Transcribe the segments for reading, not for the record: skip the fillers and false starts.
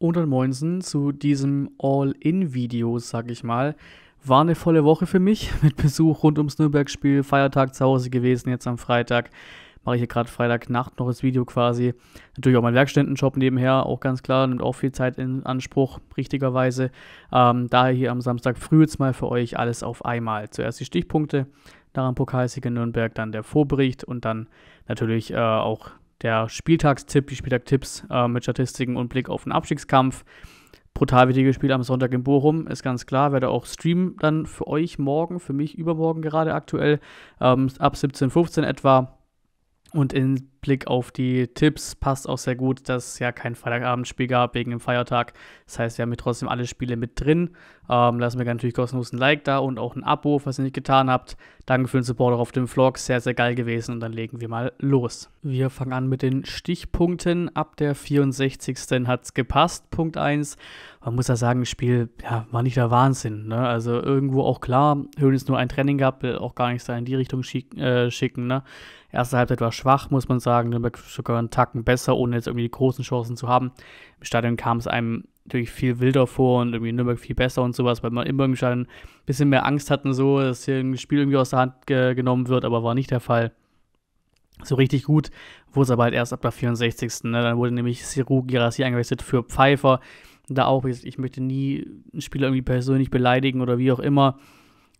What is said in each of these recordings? und Moinsen zu diesem All-In-Video, sag ich mal. War eine volle Woche für mich, mit Besuch rund ums Nürnberg-Spiel, Feiertag zu Hause gewesen, jetzt am Freitag. Mache ich hier gerade Freitagnacht noch das Video quasi. Natürlich auch mein Werkstättenjob nebenher, auch ganz klar, nimmt auch viel Zeit in Anspruch, richtigerweise. Daher hier am Samstag früh jetzt mal für euch alles auf einmal. Zuerst die Stichpunkte, daran Pokalsieg in Nürnberg, dann der Vorbericht und dann natürlich auch der Spieltagstipp, die Spieltagtipps mit Statistiken und Blick auf den Abstiegskampf. Brutal wichtiges Spiel am Sonntag in Bochum, ist ganz klar. Werde auch streamen dann für euch morgen, für mich übermorgen gerade aktuell, ab 17:15 etwa. Und im Blick auf die Tipps passt auch sehr gut, dass es ja kein Freitagabendspiel gab wegen dem Feiertag. Das heißt, wir haben hier trotzdem alle Spiele mit drin. Lasst mir gerne natürlich kostenlos ein Like da und auch ein Abo, falls ihr nicht getan habt. Danke für den Support auch auf dem Vlog, sehr, sehr geil gewesen und dann legen wir mal los. Wir fangen an mit den Stichpunkten. Ab der 64. hat es gepasst, Punkt 1. Man muss ja sagen, das Spiel ja, war nicht der Wahnsinn, ne? Also irgendwo auch klar, Hoeneß nur ein Training gehabt, will auch gar nichts da in die Richtung schicken, ne? Erste Halbzeit war schwach, muss man sagen. Nürnberg sogar einen Tacken besser, ohne jetzt irgendwie die großen Chancen zu haben. Im Stadion kam es einem natürlich viel wilder vor und irgendwie Nürnberg viel besser und sowas, weil man immer im Stadion ein bisschen mehr Angst hatten, so, dass hier ein Spiel irgendwie aus der Hand genommen wird, aber war nicht der Fall. So richtig gut wurde es aber halt erst ab der 64. Ne? Dann wurde nämlich Serhou Guirassy eingewechselt für Pfeiffer. Da auch, ich möchte nie einen Spieler irgendwie persönlich beleidigen oder wie auch immer.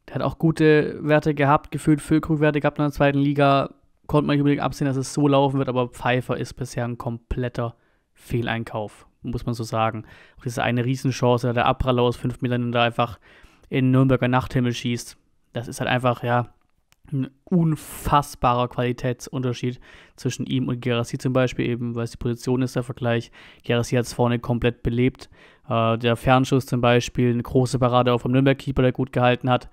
Der hat auch gute Werte gehabt, gefühlt Füllkrug-Werte gehabt in der zweiten Liga. Konnte man nicht unbedingt absehen, dass es so laufen wird, aber Pfeiffer ist bisher ein kompletter Fehleinkauf, muss man so sagen. Auch diese eine Riesenchance, da der Abpraller aus 5 Metern da einfach in Nürnberger Nachthimmel schießt. Das ist halt einfach, ja, ein unfassbarer Qualitätsunterschied zwischen ihm und Guirassy zum Beispiel, eben, weil es die Position ist, der Vergleich. Guirassy hat es vorne komplett belebt. Der Fernschuss zum Beispiel, eine große Parade auch vom Nürnberg-Keeper, der gut gehalten hat.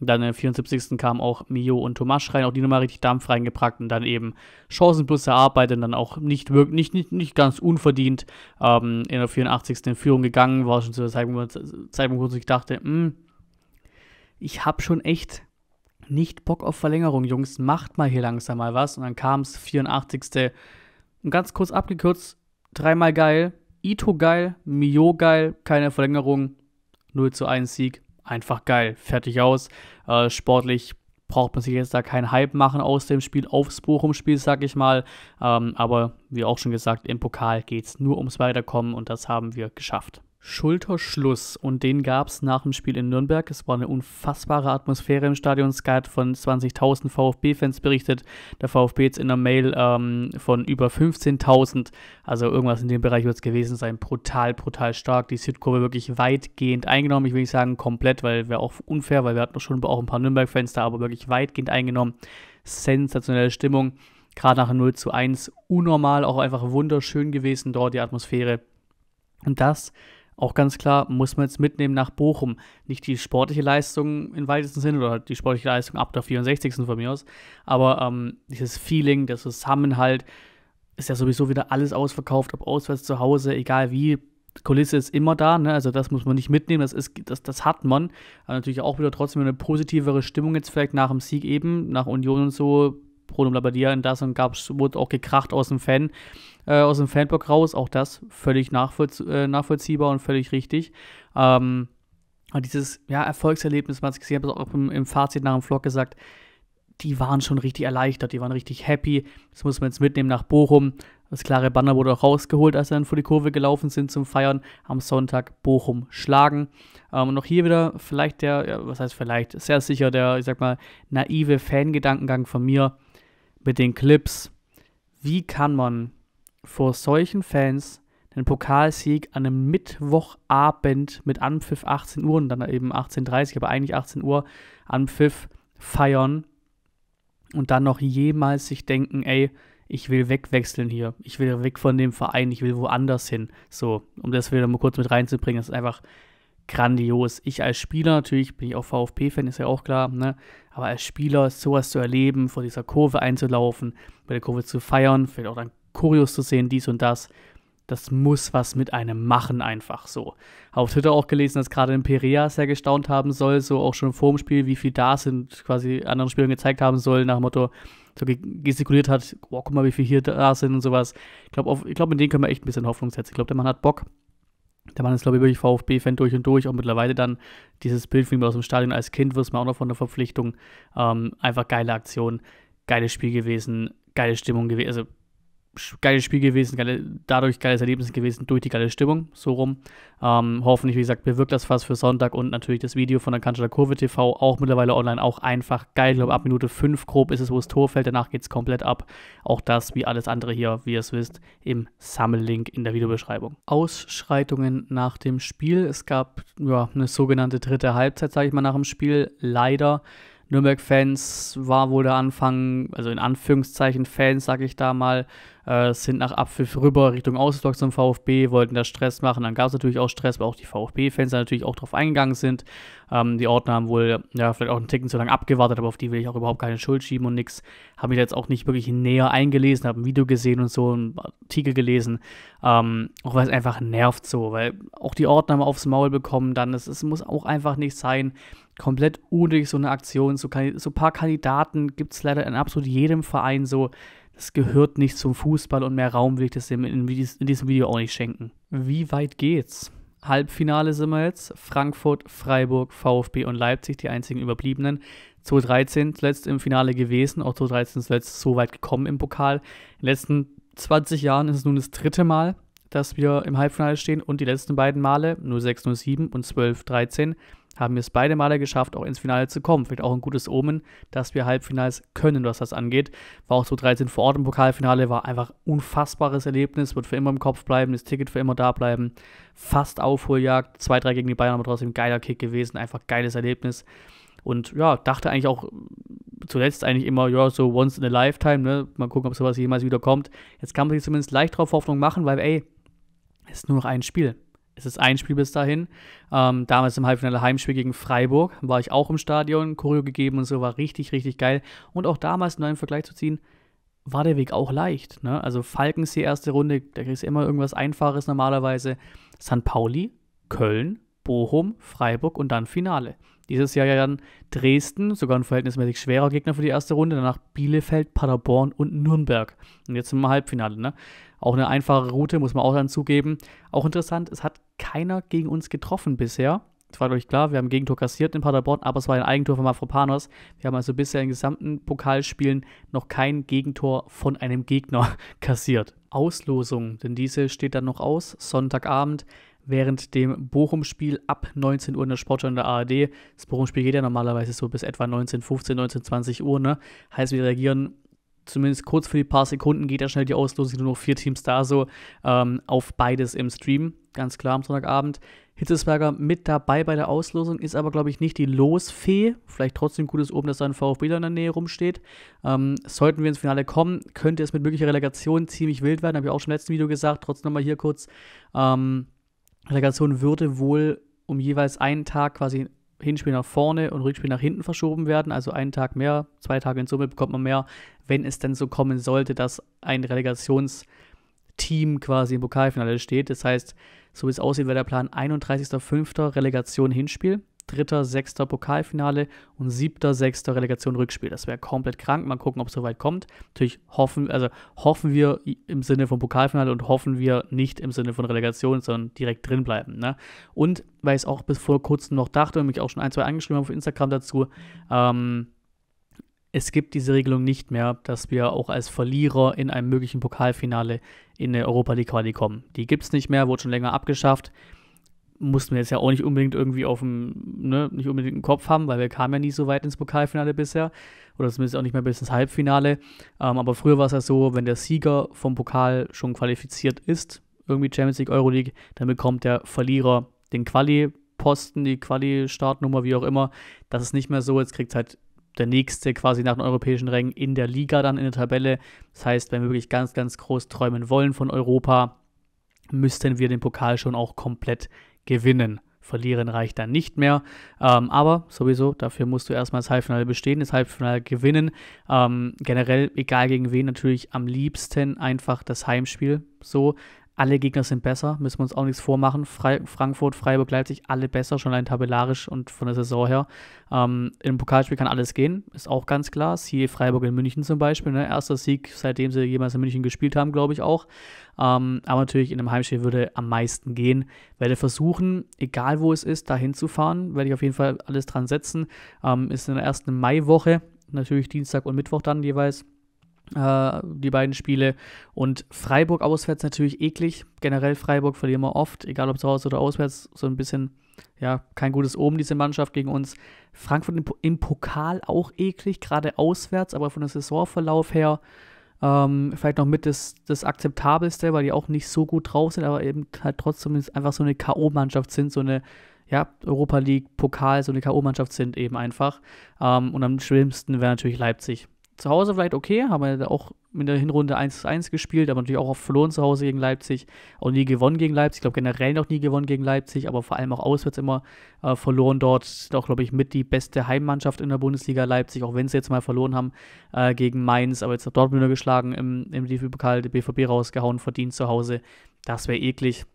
Dann im 74. kamen auch Mio und Tomasch rein, auch die nochmal richtig Dampf reingepackt und dann eben Chancen plus erarbeitet und dann auch nicht ganz unverdient in der 84. in Führung gegangen. War schon zu der Zeitpunkt, wo ich dachte, ich habe schon echt nicht Bock auf Verlängerung, Jungs, macht mal hier langsam mal was. Und dann kam es 84. Und ganz kurz abgekürzt, dreimal geil, Ito geil, Mio geil, keine Verlängerung, 0:1 Sieg. Einfach geil, fertig aus. Sportlich braucht man sich jetzt da keinen Hype machen aus dem Spiel, aufs Bochum-Spiel, sag ich mal. Aber wie auch schon gesagt, im Pokal geht es nur ums Weiterkommen und das haben wir geschafft. Schulterschluss und den gab es nach dem Spiel in Nürnberg. Es war eine unfassbare Atmosphäre im Stadion. Sky hat von 20.000 VfB-Fans berichtet. Der VfB jetzt in einer Mail von über 15.000. Also irgendwas in dem Bereich wird es gewesen sein. Brutal, brutal stark. Die Südkurve wirklich weitgehend eingenommen. Ich will nicht sagen komplett, weil wäre auch unfair, weil wir hatten schon auch ein paar Nürnberg-Fans da, aber wirklich weitgehend eingenommen. Sensationelle Stimmung. Gerade nach 0:1 unnormal, auch einfach wunderschön gewesen dort, die Atmosphäre. Und das auch ganz klar, muss man jetzt mitnehmen nach Bochum. Nicht die sportliche Leistung im weitesten Sinne oder die sportliche Leistung ab der 64. von mir aus, aber dieses Feeling, der Zusammenhalt, ist ja sowieso wieder alles ausverkauft, ob auswärts, zu Hause, egal wie. Die Kulisse ist immer da, ne? Also das muss man nicht mitnehmen, das hat man. Aber natürlich auch wieder trotzdem eine positivere Stimmung jetzt vielleicht nach dem Sieg eben, nach Union und so. Bruno Labbadia in das und wurde auch gekracht aus dem Fanblock raus. Auch das völlig nachvollziehbar und völlig richtig. Dieses ja, Erfolgserlebnis, man hat es gesehen, ich habe es auch im Fazit nach dem Vlog gesagt, die waren schon richtig erleichtert, die waren richtig happy. Das muss man jetzt mitnehmen nach Bochum. Das klare Banner wurde auch rausgeholt, als sie dann vor die Kurve gelaufen sind zum Feiern. Am Sonntag Bochum schlagen. Und auch hier wieder vielleicht der, ja, was heißt vielleicht, sehr sicher der, ich sag mal, naive Fangedankengang von mir. Mit den Clips, wie kann man vor solchen Fans den Pokalsieg an einem Mittwochabend mit Anpfiff 18 Uhr und dann eben 18:30, aber eigentlich 18 Uhr Anpfiff feiern und dann noch jemals sich denken, ey, ich will wegwechseln hier, ich will weg von dem Verein, ich will woanders hin. So, um das wieder mal kurz mit reinzubringen, das ist einfach grandios. Ich als Spieler, natürlich bin ich auch VfB-Fan, ist ja auch klar, ne? Aber als Spieler sowas zu erleben, vor dieser Kurve einzulaufen, bei der Kurve zu feiern, vielleicht auch dann Choreos zu sehen, dies und das, das muss was mit einem machen einfach so. Auf Twitter auch gelesen, dass gerade in Perea sehr gestaunt haben soll, so auch schon vor dem Spiel, wie viel da sind, quasi anderen Spielern gezeigt haben soll, nach dem Motto, so gestikuliert hat, boah, guck mal, wie viel hier da sind und sowas. Ich glaube, in denen können wir echt ein bisschen Hoffnung setzen. Ich glaube, der Mann hat Bock. Der Mann ist, glaube ich, wirklich VfB-Fan durch und durch. Auch mittlerweile dann dieses Bild von ihm aus dem Stadion als Kind wirst man auch noch von der Verpflichtung. Einfach geile Aktion, geiles Spiel gewesen, geile Stimmung gewesen. Also, geiles Spiel gewesen, dadurch geiles Erlebnis gewesen, durch die geile Stimmung, so rum. Hoffentlich, wie gesagt, bewirkt das was für Sonntag und natürlich das Video von der Kanzler Kurve TV, auch mittlerweile online, auch einfach geil. Ich glaube, ab Minute 5 grob ist es, wo das Tor fällt, danach geht es komplett ab. Auch das, wie alles andere hier, wie ihr es wisst, im Sammellink in der Videobeschreibung. Ausschreitungen nach dem Spiel. Es gab ja eine sogenannte dritte Halbzeit, sage ich mal, nach dem Spiel. Leider. Nürnberg-Fans war wohl der Anfang, also in Anführungszeichen Fans, sage ich da mal, sind nach Abpfiff rüber Richtung Augsburg zum VfB, wollten da Stress machen. Dann gab es natürlich auch Stress, weil auch die VfB-Fans da natürlich auch drauf eingegangen sind. Die Ordner haben wohl ja vielleicht auch einen Ticken zu lange abgewartet, aber auf die will ich auch überhaupt keine Schuld schieben und nichts. Habe mich jetzt auch nicht wirklich näher eingelesen, habe ein Video gesehen und so, einen Artikel gelesen. Auch weil es einfach nervt so, weil auch die Ordner haben aufs Maul bekommen, dann es muss auch einfach nicht sein. Komplett unnötig so eine Aktion, so ein paar Kandidaten gibt es leider in absolut jedem Verein so, das gehört nicht zum Fußball und mehr Raum will ich das in diesem Video auch nicht schenken. Wie weit geht's? Halbfinale sind wir jetzt, Frankfurt, Freiburg, VfB und Leipzig, die einzigen Überbliebenen. 2013 zuletzt im Finale gewesen, auch 2013 zuletzt so weit gekommen im Pokal. In den letzten 20 Jahren ist es nun das dritte Mal, dass wir im Halbfinale stehen und die letzten beiden Male, 06-07 und 12-13, haben wir es beide Male geschafft, auch ins Finale zu kommen. Vielleicht auch ein gutes Omen, dass wir Halbfinals können, was das angeht. War auch so 13 vor Ort im Pokalfinale, war einfach unfassbares Erlebnis, wird für immer im Kopf bleiben, das Ticket für immer da bleiben. Fast Aufholjagd, 2-3 gegen die Bayern, aber trotzdem geiler Kick gewesen, einfach geiles Erlebnis. Und ja, dachte eigentlich auch zuletzt eigentlich immer, ja, so once in a lifetime, ne? Mal gucken, ob sowas jemals wieder kommt. Jetzt kann man sich zumindest leicht drauf Hoffnung machen, weil ey, es ist nur noch ein Spiel. Es ist ein Spiel bis dahin. Damals im Halbfinale Heimspiel gegen Freiburg war ich auch im Stadion, Choreo gegeben und so, war richtig, richtig geil. Und auch damals, nur einen Vergleich zu ziehen, war der Weg auch leicht. Ne? Also Falkensee, erste Runde, da kriegst du immer irgendwas Einfaches normalerweise. St. Pauli, Köln, Bochum, Freiburg und dann Finale. Dieses Jahr ja dann Dresden, sogar ein verhältnismäßig schwerer Gegner für die erste Runde, danach Bielefeld, Paderborn und Nürnberg. Und jetzt im Halbfinale, ne? Auch eine einfache Route, muss man auch dann zugeben. Auch interessant, es hat keiner gegen uns getroffen bisher. Das war euch klar, wir haben ein Gegentor kassiert in Paderborn, aber es war ein Eigentor von Mafropanos. Wir haben also bisher in den gesamten Pokalspielen noch kein Gegentor von einem Gegner kassiert. Auslosung, denn diese steht dann noch aus, Sonntagabend. Während dem Bochum-Spiel ab 19 Uhr in der Sportschau in der ARD. Das Bochum-Spiel geht ja normalerweise so bis etwa 19:15, 19:20 Uhr. Ne? Heißt, wir reagieren zumindest kurz für die paar Sekunden, geht ja schnell die Auslosung, nur noch 4 Teams da so, auf beides im Stream. Ganz klar am Sonntagabend. Hitzelsberger mit dabei bei der Auslosung, ist aber, glaube ich, nicht die Losfee. Vielleicht trotzdem gutes Oben, dass da ein VfB in der Nähe rumsteht. Sollten wir ins Finale kommen, könnte es mit möglicher Relegation ziemlich wild werden. Habe ich auch schon im letzten Video gesagt, trotzdem nochmal hier kurz. Relegation würde wohl um jeweils einen Tag quasi Hinspiel nach vorne und Rückspiel nach hinten verschoben werden. Also einen Tag mehr, 2 Tage in Summe bekommt man mehr, wenn es denn so kommen sollte, dass ein Relegationsteam quasi im Pokalfinale steht. Das heißt, so wie es aussieht, wäre der Plan 31.05. Relegation Hinspiel, 3.06. Pokalfinale und 7.06. Relegation Rückspiel. Das wäre komplett krank. Mal gucken, ob es soweit kommt. Natürlich hoffen wir im Sinne von Pokalfinale und hoffen wir nicht im Sinne von Relegation, sondern direkt drin bleiben. Ne? Und weil ich es auch bis vor kurzem noch dachte und mich auch schon 1, 2 angeschrieben haben auf Instagram dazu, es gibt diese Regelung nicht mehr, dass wir auch als Verlierer in einem möglichen Pokalfinale in eine Europa League Quali kommen. Die gibt es nicht mehr, wurde schon länger abgeschafft. Mussten wir jetzt ja auch nicht unbedingt irgendwie auf dem, ne, nicht unbedingt im Kopf haben, weil wir kamen ja nie so weit ins Pokalfinale bisher oder zumindest auch nicht mehr bis ins Halbfinale. Aber früher war es ja so, wenn der Sieger vom Pokal schon qualifiziert ist, irgendwie Champions League, Euroleague, dann bekommt der Verlierer den Quali-Posten, die Quali-Startnummer, wie auch immer. Das ist nicht mehr so, jetzt kriegt es halt der Nächste quasi nach den europäischen Rängen in der Liga dann in der Tabelle. Das heißt, wenn wir wirklich ganz, ganz groß träumen wollen von Europa, müssten wir den Pokal schon auch komplett gewinnen. Verlieren reicht dann nicht mehr. Aber sowieso, dafür musst du erstmal das Halbfinale bestehen, das Halbfinale gewinnen. Generell, egal gegen wen, natürlich am liebsten einfach das Heimspiel so. Alle Gegner sind besser, müssen wir uns auch nichts vormachen. Frankfurt, Freiburg, Leipzig, alle besser, schon allein tabellarisch und von der Saison her. Im Pokalspiel kann alles gehen, ist auch ganz klar. Siehe Freiburg in München zum Beispiel, ne? Erster Sieg, seitdem sie jemals in München gespielt haben, glaube ich auch. Aber natürlich in einem Heimspiel würde am meisten gehen. Werde versuchen, egal wo es ist, da hinzufahren, werde ich auf jeden Fall alles dran setzen. Ist in der ersten Maiwoche, natürlich Dienstag und Mittwoch dann jeweils. Die beiden Spiele und Freiburg auswärts natürlich eklig. Generell Freiburg verlieren wir oft, egal ob zu Hause oder auswärts, so ein bisschen, ja, kein gutes Omen, diese Mannschaft gegen uns. Frankfurt im Pokal auch eklig, gerade auswärts, aber von der Saisonverlauf her vielleicht noch mit das Akzeptabelste, weil die auch nicht so gut drauf sind, aber eben halt trotzdem einfach so eine K.O.-Mannschaft sind, so eine, ja, Europa League, Pokal, so eine K.O.-Mannschaft sind eben einfach. Und am schlimmsten wäre natürlich Leipzig. Zu Hause vielleicht okay, haben wir auch in der Hinrunde 1:1 gespielt, aber natürlich auch oft verloren zu Hause gegen Leipzig, auch nie gewonnen gegen Leipzig, ich glaube generell noch nie gewonnen gegen Leipzig, aber vor allem auch auswärts immer verloren dort, auch glaube ich mit die beste Heimmannschaft in der Bundesliga Leipzig, auch wenn sie jetzt mal verloren haben gegen Mainz, aber jetzt hat Dortmund nur geschlagen, im DFB-Pokal der BVB rausgehauen, verdient zu Hause, das wäre eklig.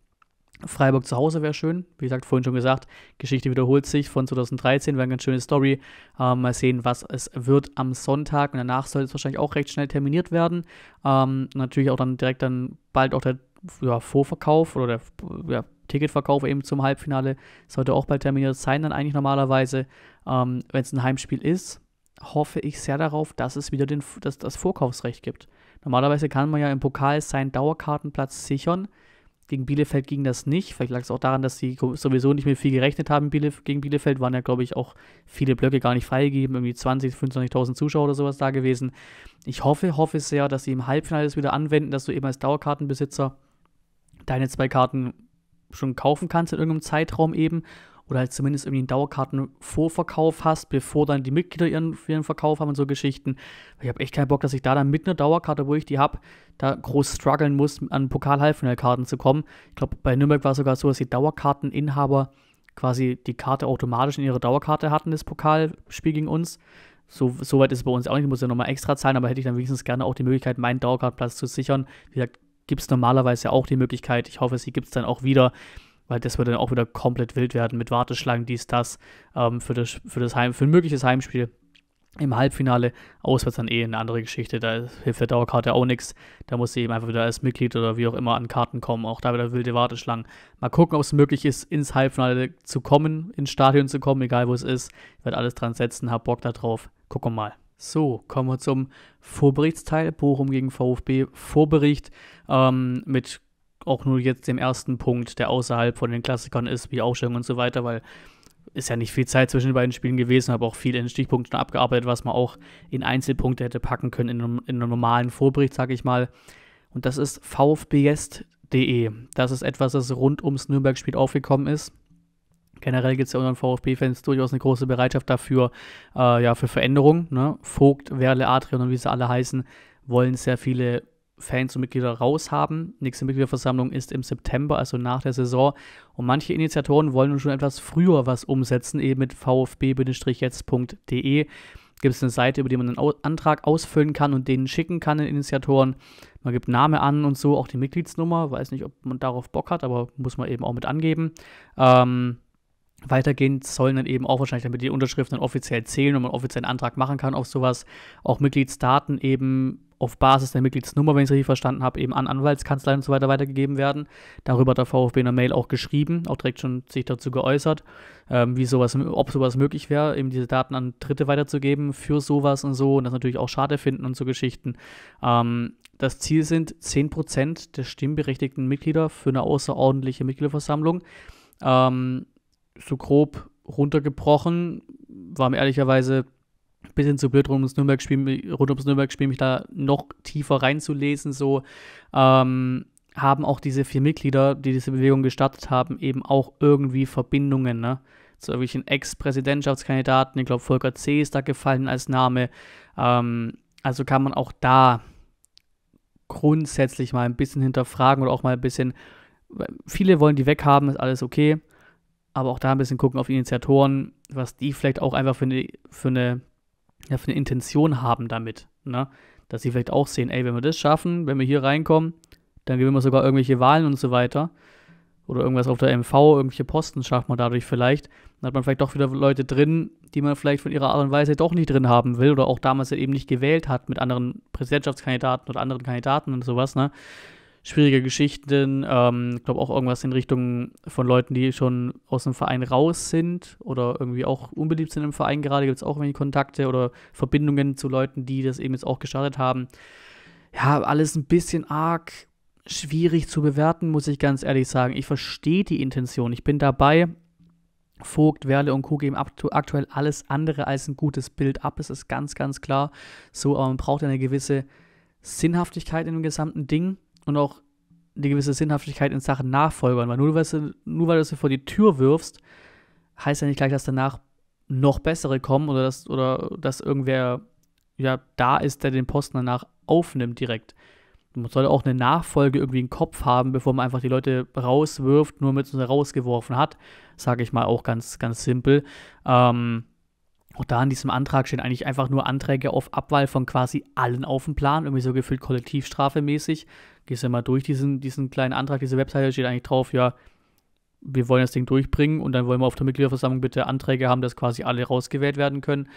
Freiburg zu Hause wäre schön, wie gesagt, vorhin schon gesagt, Geschichte wiederholt sich von 2013, wäre eine ganz schöne Story, mal sehen, was es wird am Sonntag und danach soll es wahrscheinlich auch recht schnell terminiert werden, natürlich auch dann direkt dann bald auch der, ja, Vorverkauf oder der, ja, Ticketverkauf eben zum Halbfinale, sollte auch bald terminiert sein dann eigentlich normalerweise, wenn es ein Heimspiel ist, hoffe ich sehr darauf, dass es wieder das Vorkaufsrecht gibt. Normalerweise kann man ja im Pokal seinen Dauerkartenplatz sichern. Gegen Bielefeld ging das nicht. Vielleicht lag es auch daran, dass sie sowieso nicht mehr viel gerechnet haben gegen Bielefeld. Waren ja, glaube ich, auch viele Blöcke gar nicht freigegeben. Irgendwie 20.000, 25.000 Zuschauer oder sowas da gewesen. Ich hoffe sehr, dass sie im Halbfinale das wieder anwenden, dass du eben als Dauerkartenbesitzer deine 2 Karten schon kaufen kannst in irgendeinem Zeitraum eben. Oder halt zumindest irgendwie einen Dauerkartenvorverkauf hast, bevor dann die Mitglieder ihren Verkauf haben und so Geschichten. Ich habe echt keinen Bock, dass ich da dann mit einer Dauerkarte, wo ich die habe, da groß strugglen muss, an Pokal-Halbfinalkarten zu kommen. Ich glaube, bei Nürnberg war es sogar so, dass die Dauerkarteninhaber quasi die Karte automatisch in ihre Dauerkarte hatten, das Pokalspiel gegen uns. So weit ist es bei uns auch nicht, ich muss ja nochmal extra zahlen, aber hätte ich dann wenigstens gerne auch die Möglichkeit, meinen Dauerkartenplatz zu sichern. Wie gesagt, gibt es normalerweise auch die Möglichkeit. Ich hoffe, sie gibt es dann auch wieder. Weil das würde dann auch wieder komplett wild werden mit Warteschlangen, dies, das, für ein mögliches Heimspiel im Halbfinale. Auswärts dann eh eine andere Geschichte, da hilft der Dauerkarte auch nichts. Da muss sie eben einfach wieder als Mitglied oder wie auch immer an Karten kommen, auch da wieder wilde Warteschlangen. Mal gucken, ob es möglich ist, ins Halbfinale zu kommen, ins Stadion zu kommen, egal wo es ist. Ich werde alles dran setzen, hab Bock da drauf, gucken wir mal. So, kommen wir zum Vorberichtsteil, Bochum gegen VfB, Vorbericht mit auch nur jetzt dem ersten Punkt, der außerhalb von den Klassikern ist, wie Aufstellung und so weiter, weil ist ja nicht viel Zeit zwischen den beiden Spielen gewesen, habe auch viel in Stichpunkten abgearbeitet, was man auch in Einzelpunkte hätte packen können in einem normalen Vorbericht, sage ich mal. Und das ist vfbjetzt.de. Das ist etwas, das rund ums Nürnberg-Spiel aufgekommen ist. Generell gibt es ja unseren VfB-Fans durchaus eine große Bereitschaft dafür, ja, für Veränderungen. Ne? Vogt, Werle, Adrian und wie sie alle heißen, wollen sehr viele Fans und Mitglieder raushaben. Nächste Mitgliederversammlung ist im September, also nach der Saison. Und manche Initiatoren wollen nun schon etwas früher was umsetzen, eben mit vfb-jetzt.de. Gibt es eine Seite, über die man einen Antrag ausfüllen kann und denen schicken kann, den Initiatoren. Man gibt Name an und so, auch die Mitgliedsnummer. Weiß nicht, ob man darauf Bock hat, aber muss man eben auch mit angeben. Weitergehend sollen dann eben auch wahrscheinlich, damit die Unterschriften dann offiziell zählen und man offiziell einen Antrag machen kann auf sowas, auch Mitgliedsdaten eben auf Basis der Mitgliedsnummer, wenn ich es richtig verstanden habe, eben an Anwaltskanzleien und so weiter weitergegeben werden. Darüber hat der VfB in der Mail auch geschrieben, auch direkt schon sich dazu geäußert, wie sowas, ob sowas möglich wäre, eben diese Daten an Dritte weiterzugeben für sowas und so und das natürlich auch schade finden und so Geschichten. Das Ziel sind 10% der stimmberechtigten Mitglieder für eine außerordentliche Mitgliederversammlung. So grob runtergebrochen, war mir ehrlicherweise ein bisschen zu blöd, rund ums Nürnberg-Spiel mich da noch tiefer reinzulesen. So haben auch diese 4 Mitglieder, die diese Bewegung gestartet haben, eben auch irgendwie Verbindungen, ne? Zu irgendwelchen Ex-Präsidentschaftskandidaten. Ich glaube, Volker C. ist da gefallen als Name. Also kann man auch da grundsätzlich mal ein bisschen hinterfragen oder auch mal ein bisschen, viele wollen die weghaben, ist alles okay. Aber auch da ein bisschen gucken auf die Initiatoren, was die vielleicht auch einfach für eine Intention haben damit. Ne? Dass sie vielleicht auch sehen, ey, wenn wir das schaffen, wenn wir hier reinkommen, Dann gewinnen wir sogar irgendwelche Wahlen und so weiter. Oder irgendwas auf der MV, irgendwelche Posten schafft man dadurch vielleicht. Dann hat man vielleicht doch wieder Leute drin, die man vielleicht von ihrer Art und Weise doch nicht drin haben will oder auch damals eben nicht gewählt hat mit anderen Präsidentschaftskandidaten oder anderen Kandidaten und sowas, ne? Schwierige Geschichten, ich glaube auch irgendwas in Richtung von Leuten, die schon aus dem Verein raus sind oder irgendwie auch unbeliebt sind im Verein gerade, gibt es auch irgendwie Kontakte oder Verbindungen zu Leuten, die das eben jetzt auch gestartet haben. Ja, alles ein bisschen arg schwierig zu bewerten, muss ich ganz ehrlich sagen. Ich verstehe die Intention, ich bin dabei. Vogt, Werle und Co. geben aktuell alles andere als ein gutes Bild ab, es ist ganz, ganz klar so, aber man braucht eine gewisse Sinnhaftigkeit in dem gesamten Ding. Und auch die gewisse Sinnhaftigkeit in Sachen Nachfolgern. Weil nur weil du sie vor die Tür wirfst, heißt ja nicht gleich, dass danach noch bessere kommen oder dass irgendwer ja, da ist, der den Posten danach aufnimmt direkt. Man sollte auch eine Nachfolge irgendwie im Kopf haben, bevor man einfach die Leute rauswirft, nur mit uns rausgeworfen hat. Sage ich mal auch ganz, ganz simpel. Auch da in diesem Antrag stehen eigentlich einfach nur Anträge auf Abwahl von quasi allen auf dem Plan, irgendwie so gefühlt kollektivstrafemäßig. Gehst ja mal durch diesen kleinen Antrag, diese Webseite, steht eigentlich drauf, ja, wir wollen das Ding durchbringen und dann wollen wir auf der Mitgliederversammlung bitte Anträge haben, dass quasi alle rausgewählt werden können.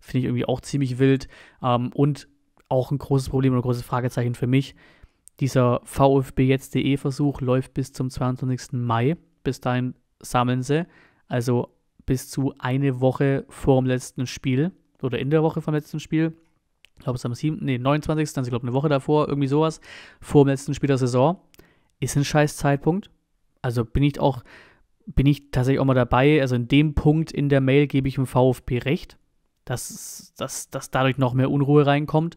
Finde ich irgendwie auch ziemlich wild. Und auch ein großes Problem oder ein großes Fragezeichen für mich, dieser vfbjetzt.de-Versuch läuft bis zum 22. Mai. Bis dahin sammeln sie, also bis zu eine Woche vor dem letzten Spiel oder in der Woche vom letzten Spiel. Ich glaube, es ist am 29. Dann, ich glaube, eine Woche davor, irgendwie sowas, vor dem letzten Spiel der Saison. Ist ein scheiß Zeitpunkt. Also bin ich tatsächlich auch mal dabei. Also in dem Punkt in der Mail gebe ich dem VfB recht, dass dadurch noch mehr Unruhe reinkommt.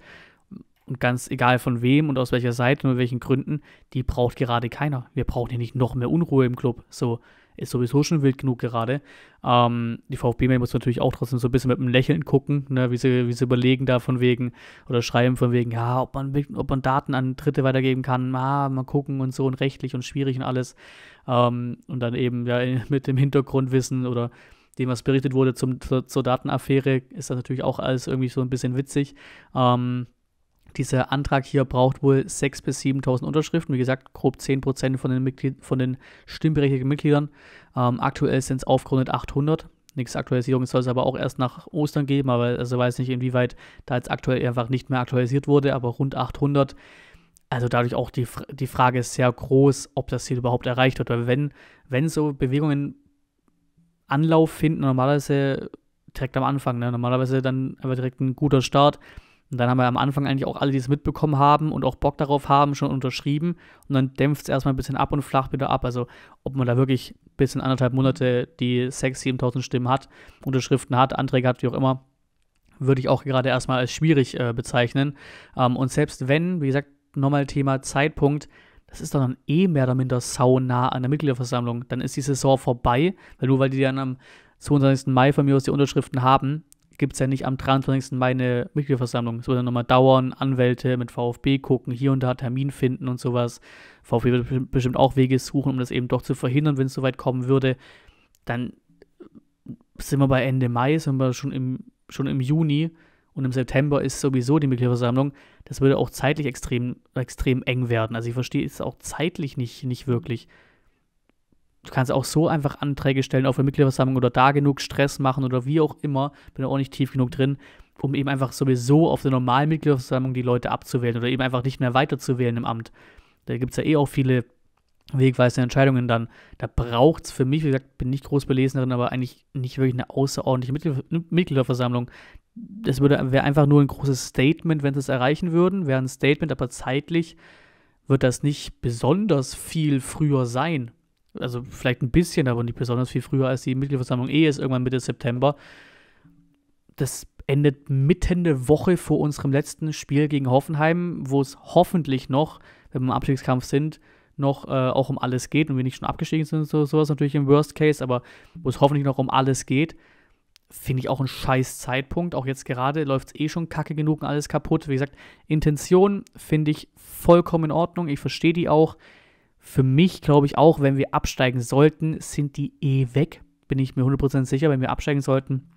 Und ganz egal von wem und aus welcher Seite und mit welchen Gründen, die braucht gerade keiner. Wir brauchen hier nicht noch mehr Unruhe im Club. So, ist sowieso schon wild genug gerade. Die VfB-Mail muss natürlich auch trotzdem so ein bisschen mit einem Lächeln gucken, ne, wie sie überlegen da von wegen oder schreiben von wegen, ja, ob man Daten an Dritte weitergeben kann, mal gucken und so und rechtlich und schwierig und alles. Und dann eben ja, mit dem Hintergrundwissen oder dem, was berichtet wurde zur Datenaffäre, ist das natürlich auch alles irgendwie so ein bisschen witzig. Dieser Antrag hier braucht wohl 6.000 bis 7.000 Unterschriften. Wie gesagt, grob 10% von den stimmberechtigten Mitgliedern. Aktuell sind es aufgerundet 800. Nächste Aktualisierung soll es aber auch erst nach Ostern geben. Aber also weiß nicht, inwieweit da jetzt aktuell einfach nicht mehr aktualisiert wurde. Aber rund 800. Also dadurch auch die Frage ist sehr groß, ob das Ziel überhaupt erreicht wird. Weil wenn so Bewegungen Anlauf finden, normalerweise direkt am Anfang. Ne? Normalerweise dann aber direkt ein guter Start. Und dann haben wir am Anfang eigentlich auch alle, die es mitbekommen haben und auch Bock darauf haben, schon unterschrieben. Und dann dämpft es erstmal ein bisschen ab und flacht wieder ab. Also ob man da wirklich bis in 1,5 Monate die 6.000, 7.000 Stimmen hat, Unterschriften hat, Anträge hat, wie auch immer, würde ich auch gerade erstmal als schwierig bezeichnen. Und selbst wenn, wie gesagt, nochmal Thema Zeitpunkt, das ist doch dann mehr oder minder saunah an der Mitgliederversammlung. Dann ist die Saison vorbei, weil nur weil die dann am 22. Mai von mir aus die Unterschriften haben, gibt es ja nicht am 23. Mai eine Mitgliederversammlung. Es wird dann nochmal dauern, Anwälte mit VfB gucken, hier und da Termin finden und sowas. VfB wird bestimmt auch Wege suchen, um das eben doch zu verhindern, wenn es soweit kommen würde. Dann sind wir bei Ende Mai, sind wir schon im Juni und im September ist sowieso die Mitgliederversammlung. Das würde auch zeitlich extrem eng werden. Also ich verstehe es auch zeitlich nicht wirklich. Du kannst auch so einfach Anträge stellen auf der Mitgliederversammlung oder da genug Stress machen oder wie auch immer, bin auch nicht tief genug drin, um eben einfach sowieso auf der normalen Mitgliederversammlung die Leute abzuwählen oder eben einfach nicht mehr weiterzuwählen im Amt. Da gibt es ja auch viele wegweisende Entscheidungen dann. Da braucht es für mich, wie gesagt, bin nicht groß belesen darin, aber eigentlich nicht wirklich eine außerordentliche Mitgliederversammlung. Das wäre einfach nur ein großes Statement, wenn sie es erreichen würden, wäre ein Statement, aber zeitlich wird das nicht besonders viel früher sein. Also vielleicht ein bisschen, aber nicht besonders viel früher als die Mitgliederversammlung ist, irgendwann Mitte September. Das endet mitten der Woche vor unserem letzten Spiel gegen Hoffenheim, wo es hoffentlich noch, wenn wir im Abstiegskampf sind, noch auch um alles geht und wir nicht schon abgestiegen sind, sowas natürlich im Worst Case, aber wo es hoffentlich noch um alles geht, finde ich auch einen scheiß Zeitpunkt. Auch jetzt gerade läuft es schon kacke genug und alles kaputt. Wie gesagt, Intention finde ich vollkommen in Ordnung, ich verstehe die auch. Für mich glaube ich auch, wenn wir absteigen sollten, sind die weg. Bin ich mir 100% sicher, wenn wir absteigen sollten,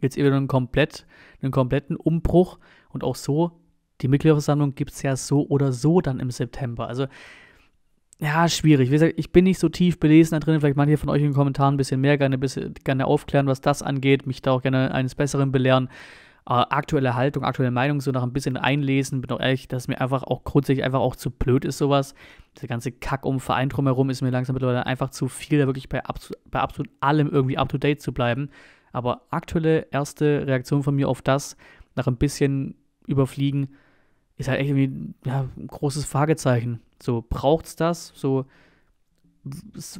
gibt es wieder einen kompletten Umbruch. Und auch so, die Mitgliederversammlung gibt es ja so oder so dann im September. Also Ja, schwierig. Wie gesagt, ich bin nicht so tief belesen da drin. Vielleicht manche von euch in den Kommentaren ein bisschen mehr, gerne aufklären, was das angeht. Mich da auch gerne eines Besseren belehren. Aktuelle Haltung, aktuelle Meinung, so nach ein bisschen einlesen. Bin auch ehrlich, dass mir einfach auch grundsätzlich einfach auch zu blöd ist sowas. Diese ganze Kack um Verein drumherum ist mir langsam mittlerweile einfach zu viel, da wirklich bei absolut allem irgendwie up-to-date zu bleiben. Aber aktuelle erste Reaktion von mir auf das, nach ein bisschen überfliegen, ist halt echt irgendwie ja, ein großes Fragezeichen. So, braucht's das? So,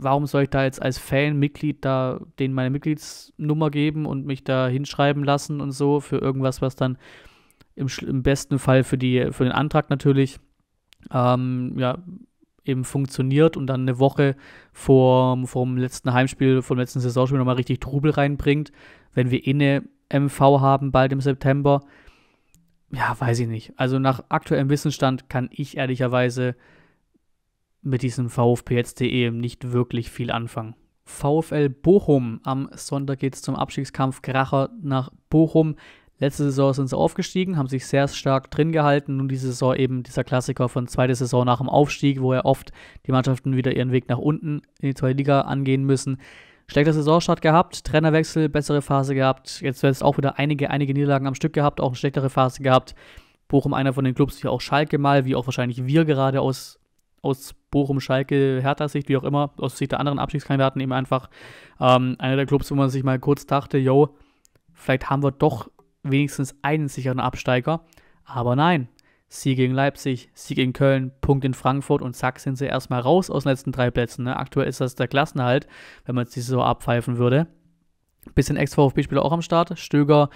warum soll ich da jetzt als Fan, Mitglied da denen meine Mitgliedsnummer geben und mich da hinschreiben lassen und so für irgendwas, was dann im besten Fall für den Antrag natürlich ja, eben funktioniert und dann eine Woche vom letzten Heimspiel, vom letzten Saisonspiel nochmal richtig Trubel reinbringt, wenn wir eine MV haben bald im September. Ja, weiß ich nicht. Also nach aktuellem Wissensstand kann ich ehrlicherweise mit diesem vfbjetzt.de nicht wirklich viel anfangen. VfL Bochum. Am Sonntag geht es zum Abstiegskampf Kracher nach Bochum. Letzte Saison sind sie aufgestiegen, haben sich sehr stark drin gehalten. Nun diese Saison eben dieser Klassiker von zweiter Saison nach dem Aufstieg, wo ja oft die Mannschaften wieder ihren Weg nach unten in die zweite Liga angehen müssen. Schlechter Saisonstart gehabt, Trainerwechsel, bessere Phase gehabt. Jetzt wird es auch wieder einige Niederlagen am Stück gehabt, auch eine schlechtere Phase gehabt. Bochum einer von den Clubs, wie auch Schalke mal, wie auch wahrscheinlich wir gerade aus Bochum, Schalke, Hertha-Sicht, wie auch immer, aus Sicht der anderen Abstiegskandidaten eben einfach einer der Clubs, wo man sich mal kurz dachte, yo, vielleicht haben wir doch wenigstens einen sicheren Absteiger. Aber nein, Sieg gegen Leipzig, Sieg gegen Köln, Punkt in Frankfurt und zack sind sie erstmal raus aus den letzten 3 Plätzen. Ne? Aktuell ist das der Klassenerhalt, wenn man es diese Saison abpfeifen würde. Bisschen Ex-VfB-Spieler auch am Start. Stöger,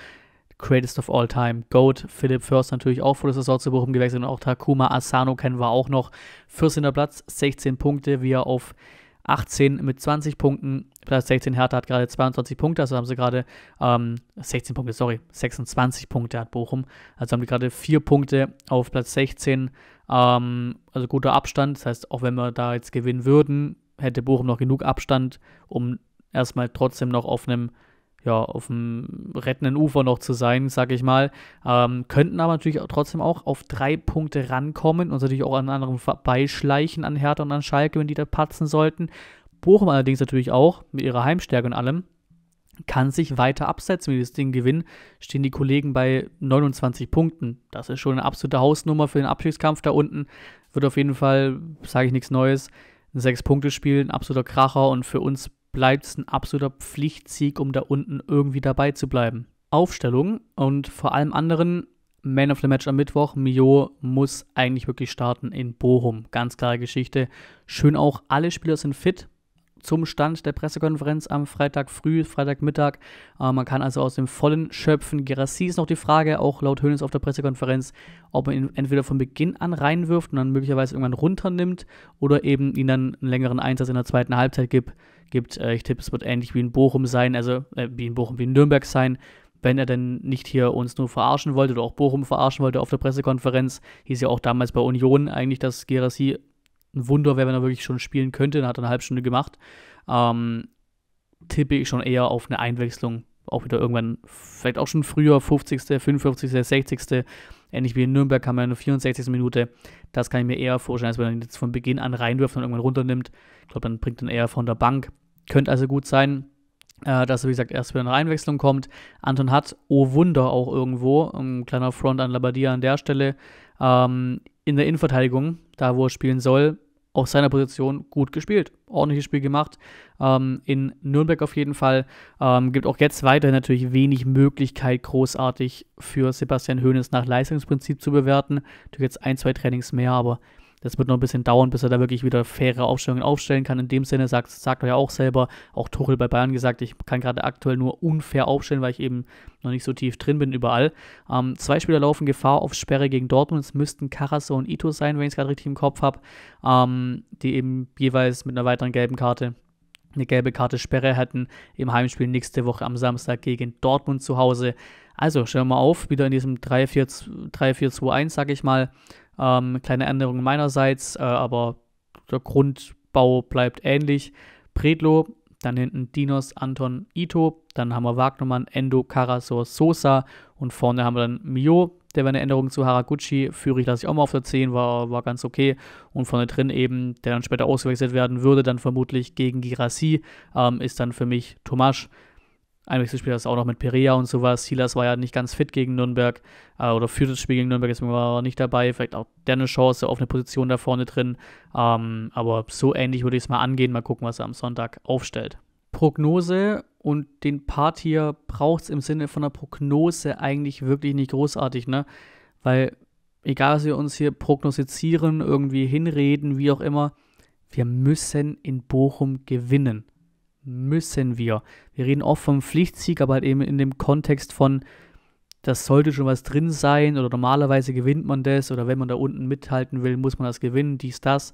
Greatest of All Time, Goat, Philipp Fürst natürlich auch vor der Saison zu Bochum gewechselt und auch Takuma Asano kennen wir auch noch. 14. Platz, 16 Punkte, wir auf 18 mit 20 Punkten. Platz 16, Hertha hat gerade 22 Punkte, also haben sie gerade 26 Punkte hat Bochum. Also haben die gerade 4 Punkte auf Platz 16, also guter Abstand. Das heißt, auch wenn wir da jetzt gewinnen würden, hätte Bochum noch genug Abstand, um erstmal trotzdem noch auf einem auf dem rettenden Ufer noch zu sein, sage ich mal. Könnten aber natürlich auch trotzdem auch auf 3 Punkte rankommen und natürlich auch an anderen vorbeischleichen an Hertha und an Schalke, wenn die da patzen sollten. Bochum allerdings natürlich auch, mit ihrer Heimstärke und allem, kann sich weiter absetzen. Wenn die das Ding gewinnen, stehen die Kollegen bei 29 Punkten. Das ist schon eine absolute Hausnummer für den Abstiegskampf da unten. Wird auf jeden Fall, sage ich nichts Neues, ein 6-Punkte-Spiel, ein absoluter Kracher und für uns bleibt es ein absoluter Pflichtsieg, um da unten irgendwie dabei zu bleiben. Aufstellung und vor allem anderen Man of the Match am Mittwoch. Mio muss eigentlich wirklich starten in Bochum. Ganz klare Geschichte. Schön auch, alle Spieler sind fit zum Stand der Pressekonferenz am Freitag früh, Freitagmittag. Man kann also aus dem Vollen schöpfen. Guirassy ist noch die Frage, auch laut Hoeneß auf der Pressekonferenz, ob man ihn entweder von Beginn an reinwirft und dann möglicherweise irgendwann runternimmt oder eben ihn dann einen längeren Einsatz in der zweiten Halbzeit gibt. Ich tippe, es wird ähnlich wie in Bochum sein, also wie in Nürnberg sein, wenn er denn nicht hier uns nur verarschen wollte oder auch Bochum verarschen wollte auf der Pressekonferenz. Hieß ja auch damals bei Union eigentlich, dass Guirassy ein Wunder wäre, wenn er wirklich schon spielen könnte. Dann hat er eine halbe Stunde gemacht. Tippe ich schon eher auf eine Einwechslung. Auch wieder irgendwann, vielleicht auch schon früher, 50., 55., 60. Ähnlich wie in Nürnberg haben wir eine 64. Minute. Das kann ich mir eher vorstellen, als wenn man jetzt von Beginn an reinwirft und irgendwann runternimmt. Ich glaube, dann bringt er eher von der Bank. Könnte also gut sein, dass er, wie gesagt, erst wieder eine Einwechslung kommt. Anton hat, oh Wunder, auch irgendwo, ein kleiner Front an Labbadia an der Stelle, in der Innenverteidigung, da wo er spielen soll, auf seiner Position gut gespielt. Ordentliches Spiel gemacht. In Nürnberg auf jeden Fall. Gibt auch jetzt weiterhin natürlich wenig Möglichkeit, großartig für Sebastian Hoeneß nach Leistungsprinzip zu bewerten. Natürlich jetzt 1, 2 Trainings mehr, aber das wird noch ein bisschen dauern, bis er da wirklich wieder faire Aufstellungen aufstellen kann. In dem Sinne sagt er ja auch selber, auch Tuchel bei Bayern gesagt, ich kann gerade aktuell nur unfair aufstellen, weil ich eben noch nicht so tief drin bin überall. 2 Spieler laufen Gefahr auf Sperre gegen Dortmund. Es müssten Carasso und Ito sein, wenn ich es gerade richtig im Kopf habe, die eben jeweils mit einer weiteren gelben Karte eine gelbe Karte Sperre hatten im Heimspiel nächste Woche am Samstag gegen Dortmund zu Hause. Also, stellen wir mal auf, wieder in diesem 3-4-2-1, sage ich mal. Kleine Änderungen meinerseits, aber der Grundbau bleibt ähnlich. Predlo, dann hinten Dinos, Anton, Ito, dann haben wir Wagnermann, Endo, Karasor, Sosa und vorne haben wir dann Mio, Der war eine Änderung zu Haraguchi. Führig lasse ich auch mal auf der 10, war ganz okay. Und vorne drin eben, der dann später ausgewechselt werden würde, dann vermutlich gegen Guirassy, ist dann für mich Tomasch. Einwechselspieler ist auch noch mit Perea und sowas. Silas war ja nicht ganz fit gegen Nürnberg oder für das Spiel gegen Nürnberg, deswegen war er nicht dabei. Vielleicht auch der eine Chance auf eine Position da vorne drin. Aber so ähnlich würde ich es mal angehen. Mal gucken, was er am Sonntag aufstellt. Prognose, und den Part hier braucht es im Sinne von einer Prognose eigentlich wirklich nicht großartig, ne? Weil egal, was wir uns hier prognostizieren, irgendwie hinreden, wie auch immer, wir müssen in Bochum gewinnen. Müssen wir. Wir reden oft vom Pflichtsieg, aber halt eben in dem Kontext von, das sollte schon was drin sein oder normalerweise gewinnt man das oder wenn man da unten mithalten will, muss man das gewinnen, dies, das.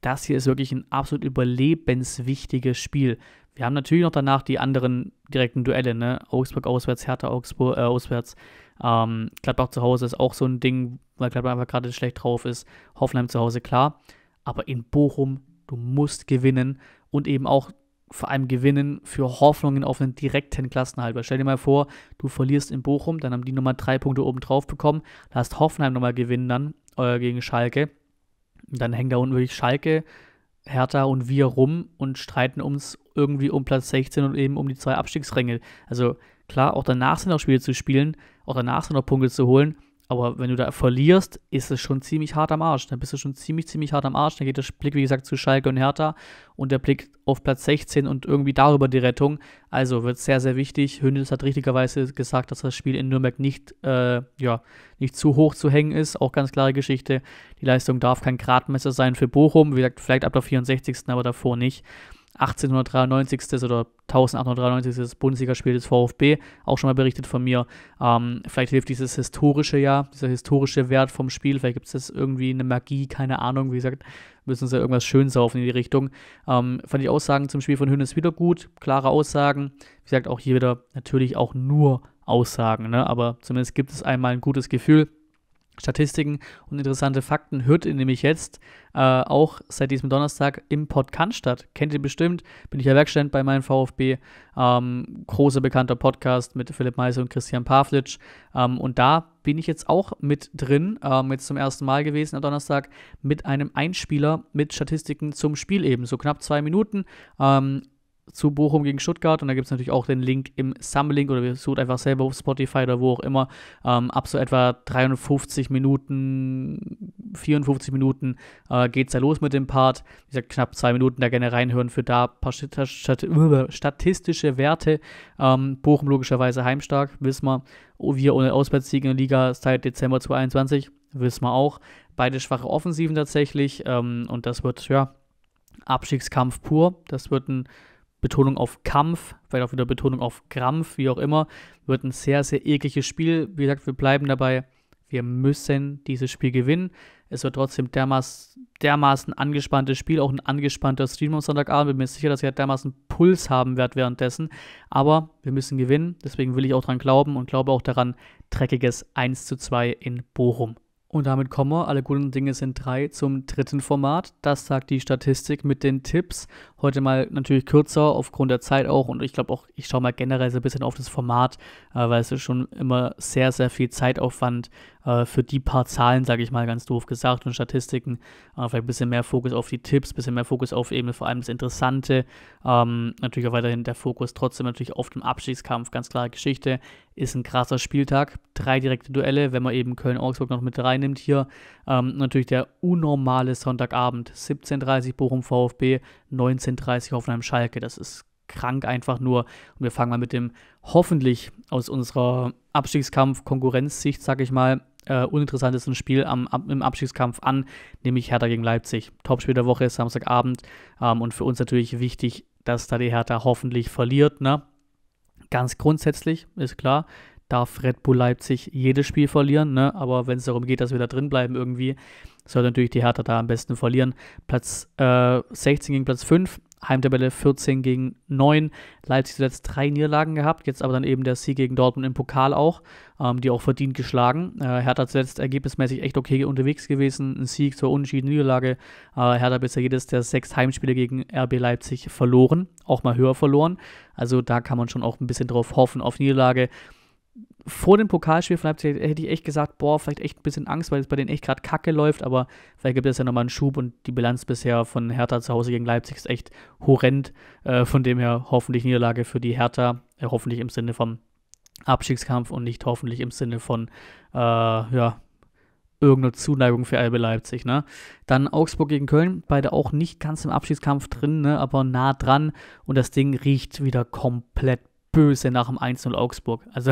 Das hier ist wirklich ein absolut überlebenswichtiges Spiel. Wir haben natürlich noch danach die anderen direkten Duelle, ne? Augsburg auswärts, Hertha Augsburg auswärts, Gladbach zu Hause ist auch so ein Ding, weil Gladbach einfach gerade schlecht drauf ist, Hoffenheim zu Hause, klar. Aber in Bochum, du musst gewinnen und eben auch vor allem gewinnen für Hoffnungen auf einen direkten Klassenerhalt. Stell dir mal vor, du verlierst in Bochum, dann haben die nochmal 3 Punkte oben drauf bekommen, lasst Hoffenheim nochmal gewinnen dann gegen Schalke. Und dann hängen da unten wirklich Schalke, Hertha und wir rum und streiten uns irgendwie um Platz 16 und eben um die 2 Abstiegsränge. Also klar, auch danach sind noch Spiele zu spielen, auch danach sind noch Punkte zu holen, aber wenn du da verlierst, ist es schon ziemlich hart am Arsch. Dann bist du schon ziemlich hart am Arsch. Dann geht der Blick, wie gesagt, zu Schalke und Hertha und der Blick auf Platz 16 und irgendwie darüber die Rettung. Also wird es sehr, sehr wichtig. Hoeneß hat richtigerweise gesagt, dass das Spiel in Nürnberg nicht, nicht zu hoch zu hängen ist. Auch ganz klare Geschichte. Die Leistung darf kein Gradmesser sein für Bochum. Wie gesagt, vielleicht ab der 64., aber davor nicht. 1893. oder 1893. Bundesligaspiel des VfB, auch schon mal berichtet von mir. Vielleicht hilft dieses historische Jahr, dieser historische Wert vom Spiel, vielleicht gibt es das irgendwie eine Magie, keine Ahnung, wie gesagt, müssen uns ja irgendwas schön saufen in die Richtung. Fand die Aussagen zum Spiel von Hoeneß wieder gut, klare Aussagen, wie gesagt, auch hier wieder natürlich auch nur Aussagen, ne? Aber zumindest gibt es einmal ein gutes Gefühl. Statistiken und interessante Fakten hört ihr nämlich jetzt auch seit diesem Donnerstag im Podcast statt. Kennt ihr bestimmt, bin ich ja Werkstudent bei meinem VfB, großer bekannter Podcast mit Philipp Meisel und Christian Pavlic, und da bin ich jetzt auch mit drin, jetzt zum ersten Mal gewesen am Donnerstag, mit einem Einspieler mit Statistiken zum Spiel eben, so knapp 2 Minuten, zu Bochum gegen Stuttgart, und da gibt es natürlich auch den Link im Sammelink oder ihr sucht einfach selber auf Spotify oder wo auch immer, ab so etwa 53 Minuten, 54 Minuten geht es da los mit dem Part. Wie gesagt, knapp 2 Minuten, da gerne reinhören für da ein paar statistische Werte. Bochum logischerweise heimstark, wissen wir. Wir ohne Auswärtssieg in der Liga seit Dezember 2021, wissen wir auch. Beide schwache Offensiven tatsächlich, und das wird, ja, Abstiegskampf pur. Das wird ein Betonung auf Kampf, vielleicht auch wieder Betonung auf Krampf, wie auch immer. Wird ein sehr, sehr ekliges Spiel. Wie gesagt, wir bleiben dabei. Wir müssen dieses Spiel gewinnen. Es wird trotzdem dermaßen angespanntes Spiel, auch ein angespannter Stream am Sonntagabend. Bin mir sicher, dass ihr dermaßen Puls haben werdet währenddessen. Aber wir müssen gewinnen. Deswegen will ich auch dran glauben und glaube auch daran, dreckiges 1:2 in Bochum. Und damit kommen wir, alle guten Dinge sind 3, zum dritten Format. Das sagt die Statistik mit den Tipps. Heute mal natürlich kürzer, aufgrund der Zeit auch. Und ich glaube auch, ich schaue mal generell so ein bisschen auf das Format, weil es ist schon immer sehr, sehr viel Zeitaufwand für die paar Zahlen, sage ich mal ganz doof gesagt, und Statistiken. Vielleicht ein bisschen mehr Fokus auf die Tipps, ein bisschen mehr Fokus auf eben vor allem das Interessante. Natürlich auch weiterhin der Fokus trotzdem natürlich auf dem Abstiegskampf, ganz klare Geschichte. Ist ein krasser Spieltag, 3 direkte Duelle, wenn man eben Köln-Augsburg noch mit reinnimmt hier. Natürlich der unnormale Sonntagabend, 17:30 Bochum-VfB, 19:30 Hoffenheim-Schalke. Das ist krank einfach nur. Und wir fangen mal mit dem hoffentlich aus unserer Abstiegskampf-Konkurrenzsicht, sag ich mal, uninteressantesten Spiel im Abstiegskampf an, nämlich Hertha gegen Leipzig. Topspiel der Woche, Samstagabend. Und für uns natürlich wichtig, dass da die Hertha hoffentlich verliert, ne? Ganz grundsätzlich, ist klar, darf Red Bull Leipzig jedes Spiel verlieren, ne? Aber wenn es darum geht, dass wir da drin bleiben irgendwie, sollte natürlich die Hertha da am besten verlieren. Platz 16 gegen Platz 5, Heimtabelle 14 gegen 9, Leipzig zuletzt 3 Niederlagen gehabt, jetzt aber dann eben der Sieg gegen Dortmund im Pokal auch, die auch verdient geschlagen. Hertha zuletzt ergebnismäßig echt okay unterwegs gewesen, ein Sieg zur Unentschieden, Niederlage. Hertha bisher jedes der 6 Heimspiele gegen RB Leipzig verloren, auch mal höher verloren. Also da kann man schon auch ein bisschen drauf hoffen auf Niederlage. vor dem Pokalspiel von Leipzig hätte ich echt gesagt, boah, vielleicht echt ein bisschen Angst, weil es bei denen echt gerade Kacke läuft, aber vielleicht gibt es ja nochmal einen Schub und die Bilanz bisher von Hertha zu Hause gegen Leipzig ist echt horrend. Von dem her hoffentlich Niederlage für die Hertha, hoffentlich im Sinne vom Abstiegskampf und nicht hoffentlich im Sinne von, ja, irgendeine Zuneigung für RB Leipzig, ne? Dann Augsburg gegen Köln, beide auch nicht ganz im Abstiegskampf drin, ne? Aber nah dran und das Ding riecht wieder komplett böse nach dem 1-0 Augsburg. Also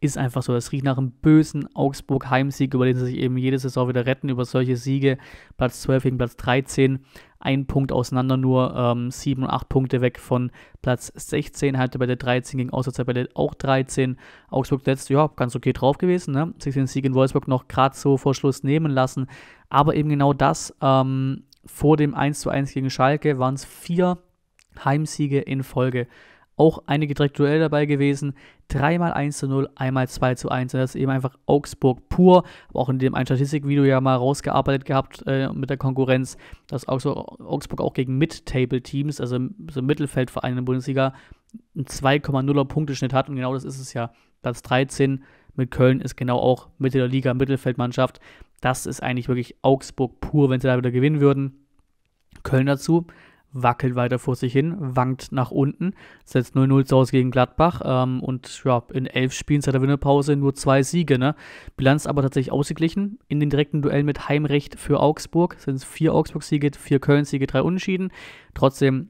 ist einfach so, das riecht nach einem bösen Augsburg-Heimsieg, über den sie sich eben jede Saison wieder retten, über solche Siege. Platz 12 gegen Platz 13, ein Punkt auseinander nur, 7 und 8 Punkte weg von Platz 16, Haltewelle 13 gegen Auswärtstabelle auch 13. Augsburg letztes Jahr ganz okay drauf gewesen, ne? Sich den Sieg in Wolfsburg noch gerade so vor Schluss nehmen lassen, aber eben genau das, vor dem 1:1 gegen Schalke waren es 4 Heimsiege in Folge. Auch einige direkte Duelle dabei gewesen. 3-mal 1:0, einmal 2:1. Das ist eben einfach Augsburg pur. Auch in dem einen Statistikvideo ja mal rausgearbeitet gehabt mit der Konkurrenz, dass Augsburg auch gegen Mid-Table-Teams, also so Mittelfeldvereine in der Bundesliga, einen 2,0er-Punkteschnitt hat. Und genau das ist es ja. Platz 13 mit Köln ist genau auch Mitte der Liga, Mittelfeldmannschaft. Das ist eigentlich wirklich Augsburg pur, wenn sie da wieder gewinnen würden. Köln dazu wackelt weiter vor sich hin, wankt nach unten, setzt 0-0 zu Hause gegen Gladbach und ja, in 11 Spielen seit der Winterpause nur 2 Siege. Ne? Bilanz aber tatsächlich ausgeglichen. In den direkten Duellen mit Heimrecht für Augsburg sind es 4 Augsburg-Siege, 4 Köln-Siege, 3 Unentschieden. Trotzdem,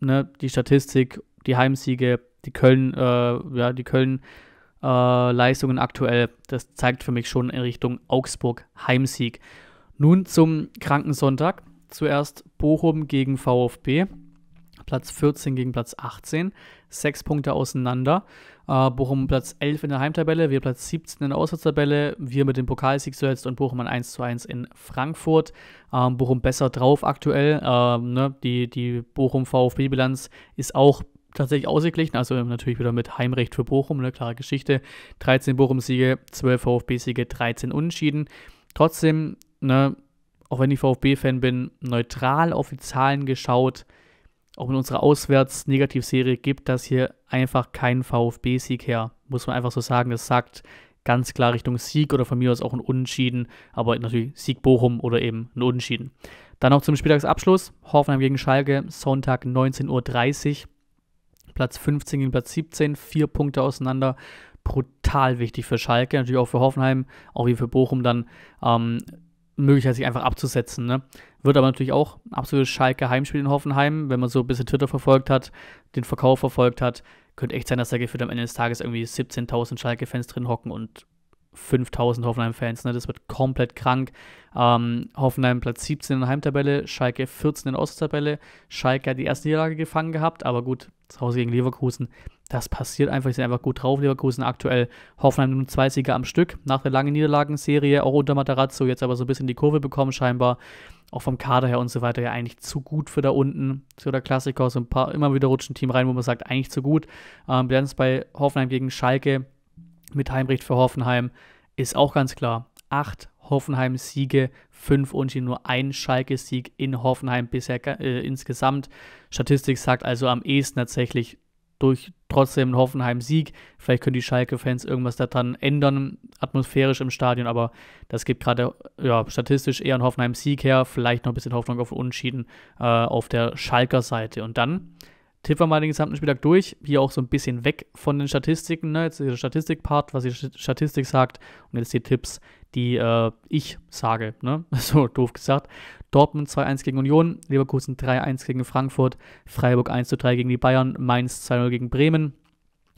ne, die Statistik, die Heimsiege, die Köln-Leistungen aktuell, das zeigt für mich schon in Richtung Augsburg-Heimsieg. Nun zum Krankensonntag. Zuerst Bochum gegen VfB, Platz 14 gegen Platz 18, 6 Punkte auseinander. Bochum Platz 11 in der Heimtabelle, wir Platz 17 in der Auswärtstabelle, wir mit dem Pokalsieg zuletzt und Bochum an 1:1 in Frankfurt. Bochum besser drauf aktuell, ne? Die Bochum-VfB-Bilanz ist auch tatsächlich ausgeglichen, also natürlich wieder mit Heimrecht für Bochum, eine klare Geschichte. 13 Bochum-Siege, 12 VfB-Siege, 13 Unentschieden. Trotzdem, ne, auch wenn ich VfB-Fan bin, neutral auf die Zahlen geschaut, auch in unserer Auswärts-Negativserie gibt das hier einfach keinen VfB-Sieg her. Muss man einfach so sagen, das sagt ganz klar Richtung Sieg oder von mir aus auch ein Unentschieden, aber natürlich Sieg Bochum oder eben ein Unentschieden. Dann noch zum Spieltagsabschluss, Hoffenheim gegen Schalke, Sonntag 19:30 Uhr, Platz 15 gegen Platz 17, 4 Punkte auseinander. Brutal wichtig für Schalke, natürlich auch für Hoffenheim, auch wie für Bochum dann, Möglichkeit, sich einfach abzusetzen. Ne? Wird aber natürlich auch ein absolutes Schalke-Heimspiel in Hoffenheim, wenn man so ein bisschen Twitter verfolgt hat, den Verkauf verfolgt hat, könnte echt sein, dass da gefühlt am Ende des Tages irgendwie 17.000 Schalke-Fans drin hocken und 5.000 Hoffenheim-Fans. Ne? Das wird komplett krank. Hoffenheim Platz 17 in der Heimtabelle, Schalke 14 in der Osttabelle. Schalke hat die erste Niederlage gefangen gehabt, aber gut, zu Hause gegen Leverkusen, das passiert einfach, die sind einfach gut drauf, Leverkusen aktuell. Hoffenheim nur 2 Sieger am Stück, nach der langen Niederlagenserie, auch unter Matarazzo, jetzt aber so ein bisschen die Kurve bekommen scheinbar, auch vom Kader her und so weiter, ja eigentlich zu gut für da unten, so der Klassiker, so ein paar, immer wieder rutscht ein Team rein, wo man sagt, eigentlich zu gut. Bilanz bei Hoffenheim gegen Schalke, mit Heimrecht für Hoffenheim, ist auch ganz klar, 8 Hoffenheim-Siege, 5 Unentschieden, nur ein Schalke-Sieg in Hoffenheim bisher insgesamt. Statistik sagt also am ehesten tatsächlich durch trotzdem einen Hoffenheim-Sieg. Vielleicht können die Schalke-Fans irgendwas daran ändern, atmosphärisch im Stadion, aber das gibt gerade ja, statistisch eher einen Hoffenheim-Sieg her, vielleicht noch ein bisschen Hoffnung auf Unentschieden auf der Schalker-Seite. Und dann tippen wir mal den gesamten Spieltag durch, hier auch so ein bisschen weg von den Statistiken, ne? Jetzt der Statistik-Part, was die Statistik sagt und jetzt die Tipps, die ich sage, ne? So doof gesagt. Dortmund 2:1 gegen Union, Leverkusen 3:1 gegen Frankfurt, Freiburg 1:3 gegen die Bayern, Mainz 2:0 gegen Bremen,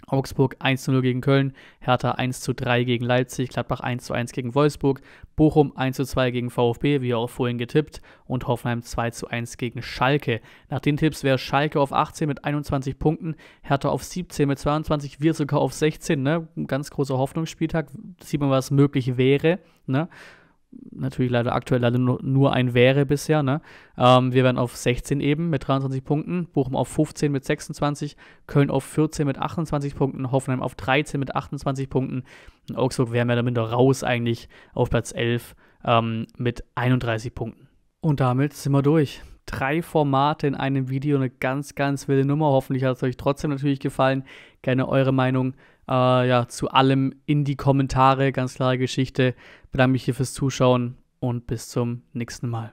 Augsburg 1:0 gegen Köln, Hertha 1:3 gegen Leipzig, Gladbach 1:1 gegen Wolfsburg, Bochum 1:2 gegen VfB, wie auch vorhin getippt, und Hoffenheim 2:1 gegen Schalke. Nach den Tipps wäre Schalke auf 18 mit 21 Punkten, Hertha auf 17 mit 22, wir sogar auf 16, ne? Ein ganz großer Hoffnungsspieltag, sieht man, was möglich wäre, ne? Natürlich leider aktuell leider nur ein wäre bisher, ne? Wir wären auf 16 eben mit 23 Punkten, Bochum auf 15 mit 26, Köln auf 14 mit 28 Punkten, Hoffenheim auf 13 mit 28 Punkten und Augsburg wären wir damit raus eigentlich auf Platz 11 mit 31 Punkten. Und damit sind wir durch. 3 Formate in einem Video, eine ganz, ganz wilde Nummer. Hoffentlich hat es euch trotzdem natürlich gefallen. Gerne eure Meinung Ja, zu allem in die Kommentare, ganz klare Geschichte. Bedanke mich hier fürs Zuschauen und bis zum nächsten Mal.